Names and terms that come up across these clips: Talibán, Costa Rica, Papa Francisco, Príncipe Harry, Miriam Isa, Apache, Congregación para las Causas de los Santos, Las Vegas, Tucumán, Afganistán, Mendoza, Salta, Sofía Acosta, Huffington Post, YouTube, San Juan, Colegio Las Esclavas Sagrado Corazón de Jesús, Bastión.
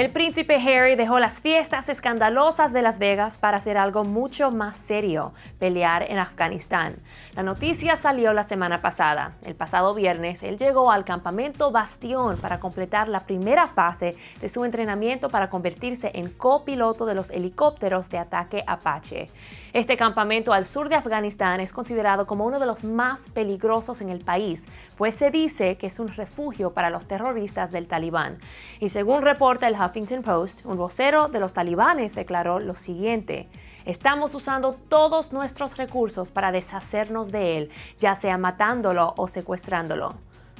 El príncipe Harry dejó las fiestas escandalosas de Las Vegas para hacer algo mucho más serio, pelear en Afganistán. La noticia salió la semana pasada. El pasado viernes, él llegó al campamento Bastión para completar la primera fase de su entrenamiento para convertirse en copiloto de los helicópteros de ataque Apache. Este campamento al sur de Afganistán es considerado como uno de los más peligrosos en el país, pues se dice que es un refugio para los terroristas del Talibán. Y según reporta el Huffington Post, un vocero de los talibanes declaró lo siguiente: "Estamos usando todos nuestros recursos para deshacernos de él, ya sea matándolo o secuestrándolo".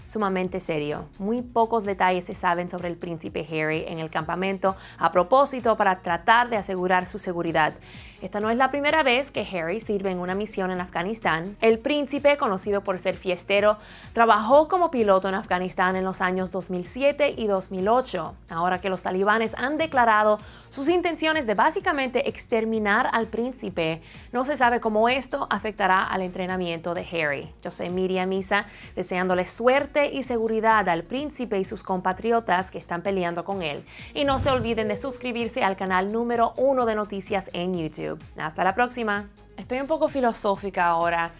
Sumamente serio. Muy pocos detalles se saben sobre el príncipe Harry en el campamento a propósito para tratar de asegurar su seguridad. Esta no es la primera vez que Harry sirve en una misión en Afganistán. El príncipe, conocido por ser fiestero, trabajó como piloto en Afganistán en los años 2007 y 2008. Ahora que los talibanes han declarado sus intenciones de básicamente exterminar al príncipe, no se sabe cómo esto afectará al entrenamiento de Harry. Yo soy Miriam Isa, deseándole suerte y seguridad al príncipe y sus compatriotas que están peleando con él. Y no se olviden de suscribirse al canal número 1 de noticias en YouTube. Hasta la próxima. Estoy un poco filosófica ahora.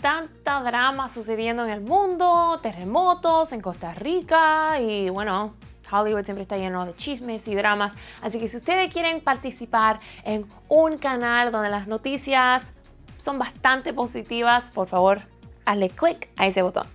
Tanta drama sucediendo en el mundo, terremotos en Costa Rica y bueno, Hollywood siempre está lleno de chismes y dramas. Así que si ustedes quieren participar en un canal donde las noticias son bastante positivas, por favor, hazle clic a ese botón.